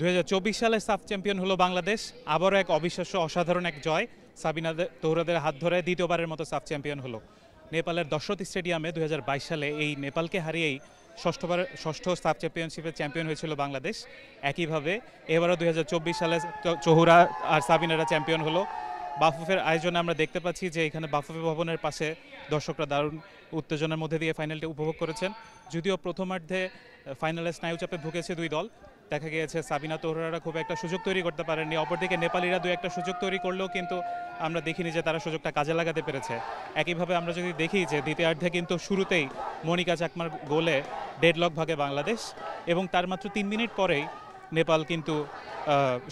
2024 সালে সাফ চ্যাম্পিয়ন হলো বাংলাদেশ আবারও এক অবিশ্বাস্য অসাধারণ এক জয় সাবিনা তৌরাদের হাত ধরে দ্বিতীয়বারের মতো সাফ চ্যাম্পিয়ন হলো নেপালের দশরথ স্টেডিয়ামে 2022 সালে এই নেপালকে হারিয়েই ষষ্ঠবার ষষ্ঠ সাফ চ্যাম্পিয়নশিপে চ্যাম্পিয়ন হয়েছিল বাংলাদেশ একইভাবে এবারেও 2024 সালে চৌহুরা আর সাবিনারা চ্যাম্পিয়ন হলো বাফুফের আয়োজনে আমরা দেখতে পাচ্ছি যে এখানে বাফুফে ভবনের পাশে দর্শকরা দারুণ উত্তেজনার মধ্যে দিয়ে ফাইনালটি উপভোগ করেছেন যদিও প্রথমার্ধে ফাইনালে স্নায়ুচাপে ভুগেছে দুই দল দেখা গিয়েছে সাবিনা তৌরারা খুব একটা সুযোগ তৈরি করতে পারেননি অপরদিকে নেপালিরা দুই একটা সুযোগ তৈরি করলেও কিন্তু আমরা দেখিনি যে তারা সুযোগটা কাজে লাগাতে পেরেছে একইভাবে আমরা যদি দেখি যে দ্বিতীয়ার্ধে কিন্তু শুরুতেই মনিকা চাকমার গোলে ডেডলক ভাগে বাংলাদেশ এবং তার মাত্র ৩ মিনিট পরেই নেপাল কিন্তু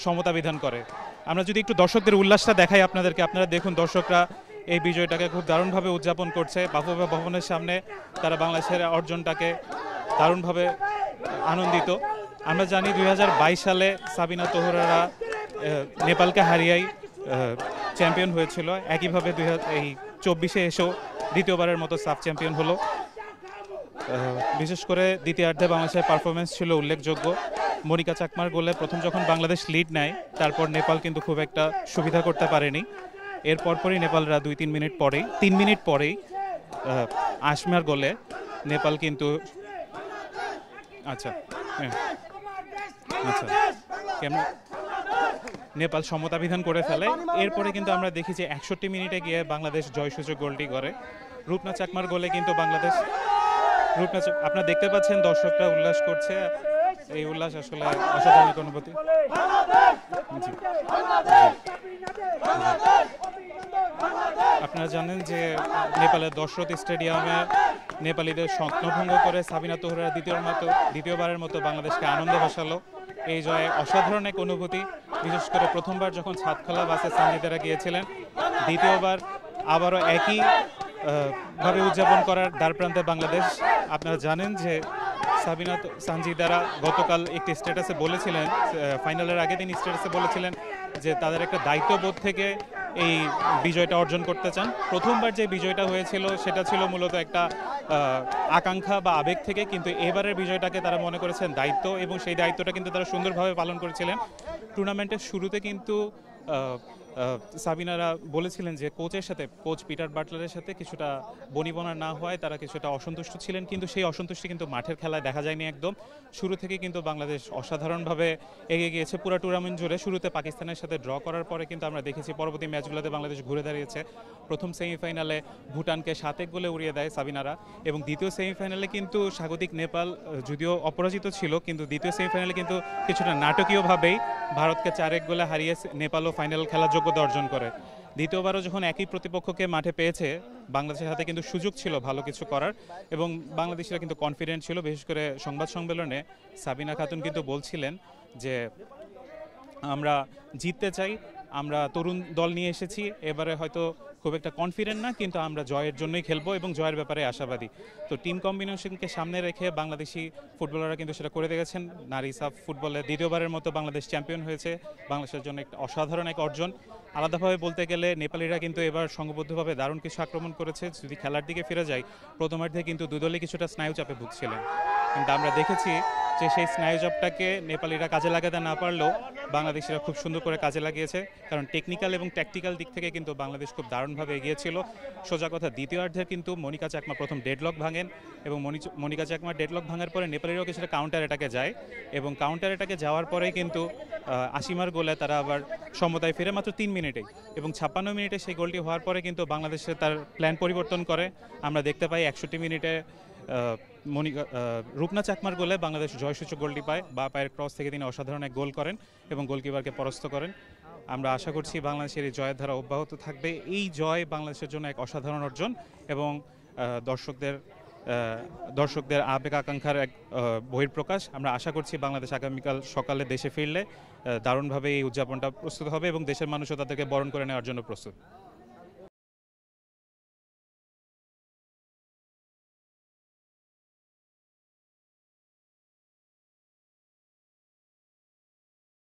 সমতা বিধান করে আমরা যদি একটু দর্শকদের উল্লাসটা দেখাই আপনাদেরকে আপনারা দেখুন দর্শকরা এই বিজয়টাকে খুব দারুণভাবে উদযাপন করছে বাফুফে ভবনের সামনে তারা বাংলাদেশের অর্জনটাকে দারুণভাবে আনন্দিত আমরা জানি 2022 সালে সাবিনা তৌরারা নেপালকে হারিয়ে চ্যাম্পিয়ন হয়েছিল একইভাবে 2024 এসেও দ্বিতীয়বারের মতো সাফ চ্যাম্পিয়ন হলো বিশেষ করে দ্বিতীয়ার্ধে বাংলাদেশের পারফরম্যান্স ছিল উল্লেখযোগ্য মনিকা চাকমার গোলে প্রথম যখন বাংলাদেশ লিড নেয় তারপর নেপাল কিন্তু খুব একটা সুবিধা করতে পারেনি এর পরপরই নেপালরা 2-3 মিনিট পরেই 3 মিনিট পরেই আসমার গোলে নেপাল কিন্তু আচ্ছা নেপাল সমতা বিধান করে ফেলে এরপরে কিন্তু আমরা দেখি যে ৬১ মিনিটে গিয়ে বাংলাদেশ জয়সূচক গোলটি করে রূপনা চাকমার গোলে কিন্তু বাংলাদেশ রূপনা আপনারা দেখতে পাচ্ছেন দর্শকরা উল্লাস করছে এই উল্লাস আসলে অসাধারণ অনুভূতি আপনারা জানেন যে নেপালের দশরথ স্টেডিয়ামে নেপালিদের স্বপ্নভঙ্গ করে সাবিনা তৌরারা দ্বিতীয়বারের মতো বাংলাদেশকে আনন্দে ভাসালো এই জয়ে অসাধারণ এক অনুভূতি বিশেষ করে প্রথমবার যখন ছাদখোলা বাসে সাংবাদিকরা গিয়েছিলেন দ্বিতীয়বার আবারও একইভাবে উদযাপন করার দ্বারপ্রান্তে বাংলাদেশ আপনারা জানেন যে সাবিনা সানজিদারা গতকাল একটি স্ট্যাটাসে বলেছিলেন ফাইনালের আগে তিনি স্ট্যাটাসে বলেছিলেন যে তাদের একটা দায়িত্ববোধ থেকে এই বিজয়টা অর্জন করতে চান প্রথমবার যে বিজয়টা হয়েছিল সেটা ছিল মূলত একটা আকাঙ্ক্ষা বা আবেগ থেকে কিন্তু এবারের বিজয়টাকে তারা মনে করেছেন দায়িত্ব এবং সেই দায়িত্বটা কিন্তু তারা সুন্দরভাবে পালন করেছিলেন টুর্নামেন্টের শুরুতে কিন্তু সাবিনারা বলেছিলেন যে কোচের সাথে কোচ পিটার বাটলারের সাথে কিছুটা বনিবনা না হয় তারা কিছুটা অসন্তুষ্ট ছিলেন কিন্তু সেই অসন্তুষ্টি কিন্তু মাঠের খেলায় দেখা যায়নি একদম শুরু থেকে কিন্তু বাংলাদেশ অসাধারণভাবে এগিয়ে গিয়েছে পুরো টুর্নামেন্ট জুড়ে শুরুতে পাকিস্তানের সাথে ড্র করার পরে কিন্তু আমরা দেখেছি পরবর্তী ম্যাচগুলোতে বাংলাদেশ ঘুরে দাঁড়িয়েছে প্রথম সেমিফাইনালে ভুটানকে 7-1 গোলে উড়িয়ে দেয় সাবিনারা এবং দ্বিতীয় সেমিফাইনালে কিন্তু স্বাগতিক নেপাল যদিও অপরাজিত ছিল কিন্তু দ্বিতীয় সেমিফাইনালে কিন্তু কিছুটা নাটকীয়ভাবেই ভারতকে 4-1 গোলে হারিয়ে নেপালও ফাইনাল খেলার যোগ্যতা অর্জন করে দ্বিতীয়বারও যখন একই প্রতিপক্ষকে মাঠে পেয়েছে বাংলাদেশের হাতে কিন্তু সুযোগ ছিল ভালো কিছু করার এবং বাংলাদেশিরা কিন্তু কনফিডেন্ট ছিল বিশেষ করে সংবাদ সম্মেলনে সাবিনা খাতুন কিন্তু বলছিলেন যে আমরা জিততে চাই আমরা তরুণ দল নিয়ে এসেছি এবারে হয়তো খুব একটা কনফিডেন্ট না কিন্তু আমরা জয়ের জন্যই খেলবো এবং জয়ের ব্যাপারে আশাবাদী তো টিম কম্বিনেশনকে সামনে রেখে বাংলাদেশি ফুটবলাররা কিন্তু সেটা করে দেখেছেন নারী সাফ ফুটবলে দ্বিতীয়বারের মতো বাংলাদেশ চ্যাম্পিয়ন হয়েছে বাংলাদেশের জন্য একটা অসাধারণ এক অর্জন আলাদাভাবে বলতে গেলে নেপালিরা কিন্তু এবার সংঘবদ্ধভাবে দারুণ কিছু আক্রমণ করেছে যদি খেলার দিকে ফিরে যায় প্রথমার্ধে কিন্তু দুদলই কিছুটা স্নায়ুচাপে ভুগছিলেন কিন্তু আমরা দেখেছি যে সেই স্নায়ুচাপটাকে নেপালিরা কাজে লাগাতে না পারলেও বাংলাদেশিরা খুব সুন্দর করে কাজে লাগিয়েছে কারণ টেকনিক্যাল এবং ট্যাকটিক্যাল দিক থেকে কিন্তু বাংলাদেশ খুব দারুণভাবে এগিয়েছিল সোজা কথা দ্বিতীয়ার্ধে কিন্তু মনিকা চাকমা প্রথম ডেডলক ভাঙেন এবং মনিকা চাকমা ডেডলক ভাঙার পরে নেপালিরাও কিছুটা কাউন্টার অ্যাটাকে যায় এবং কাউন্টার অ্যাটাকে যাওয়ার পরেই কিন্তু আসিমার গোলে তারা আবার সমতায় ফিরে মাত্র ৩ মিনিটেই এবং ৫৬ মিনিটে সেই গোলটি হওয়ার পরে কিন্তু বাংলাদেশে তার প্ল্যান পরিবর্তন করে আমরা দেখতে পাই ৬১ মিনিটে রূপনা চাকমার গোলে বাংলাদেশ জয়সূচক গোলটি পায় বা পায়ের ক্রস থেকে তিনি অসাধারণ এক গোল করেন এবং গোলকিপারকে পরাস্ত করেন আমরা আশা করছি বাংলাদেশের এই জয়ের ধারা অব্যাহত থাকবে এই জয় বাংলাদেশের জন্য এক অসাধারণ অর্জন এবং দর্শকদের আবেগ আকাঙ্ক্ষার এক বহিঃপ্রকাশ আমরা আশা করছি বাংলাদেশ আগামীকাল সকালে দেশে ফিরলে দারুণভাবে এই উদযাপনটা প্রস্তুত হবে এবং দেশের মানুষও তাদেরকে বরণ করে নেওয়ার জন্য প্রস্তুত